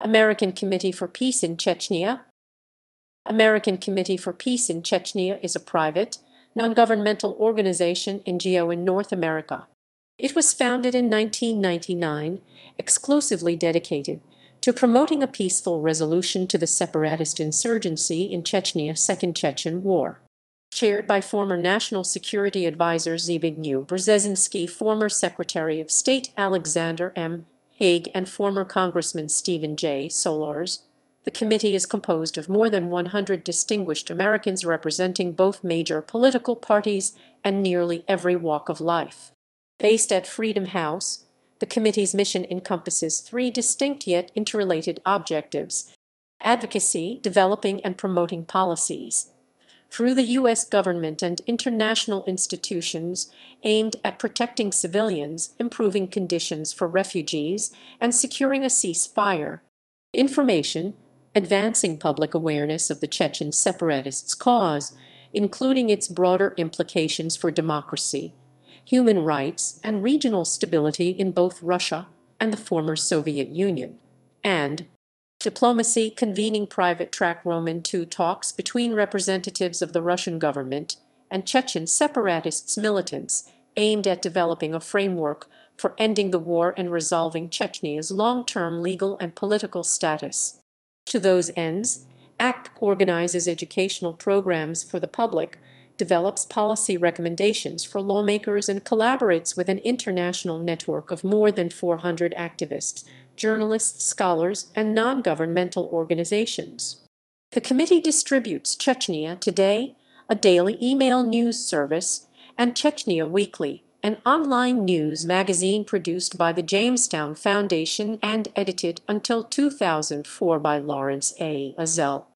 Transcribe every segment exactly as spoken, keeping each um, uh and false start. American Committee for Peace in Chechnya. American Committee for Peace in Chechnya is a private, non-governmental organization N G O in North America. It was founded in nineteen ninety-nine, exclusively dedicated to promoting a peaceful resolution to the separatist insurgency in Chechnya's Second Chechen War. Chaired by former National Security Advisor Zbigniew Brzezinski, former Secretary of State Alexander M. Haig, and former Congressman Stephen J. Solarz, the committee is composed of more than one hundred distinguished Americans representing both major political parties and nearly every walk of life. Based at Freedom House, the committee's mission encompasses three distinct yet interrelated objectives: advocacy, developing and promoting policies through the U S government and international institutions aimed at protecting civilians, improving conditions for refugees, and securing a ceasefire; information, advancing public awareness of the Chechen separatists' cause, including its broader implications for democracy, human rights, and regional stability in both Russia and the former Soviet Union; and diplomacy, convening private-track Roman two talks between representatives of the Russian government and Chechen separatists' militants aimed at developing a framework for ending the war and resolving Chechnya's long-term legal and political status. To those ends, A C P organizes educational programs for the public, develops policy recommendations for lawmakers, and collaborates with an international network of more than four hundred activists, journalists, scholars, and non-governmental organizations. The committee distributes Chechnya Today, a daily email news service, and Chechnya Weekly, an online news magazine produced by the Jamestown Foundation and edited until two thousand four by Lawrence A. Uzzell.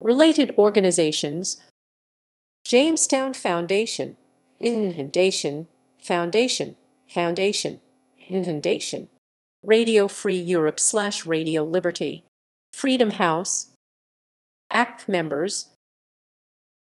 Related organizations: Jamestown Foundation, Inundation, Foundation, Foundation, Inundation, Radio Free Europe slash Radio Liberty, Freedom House. A C P members: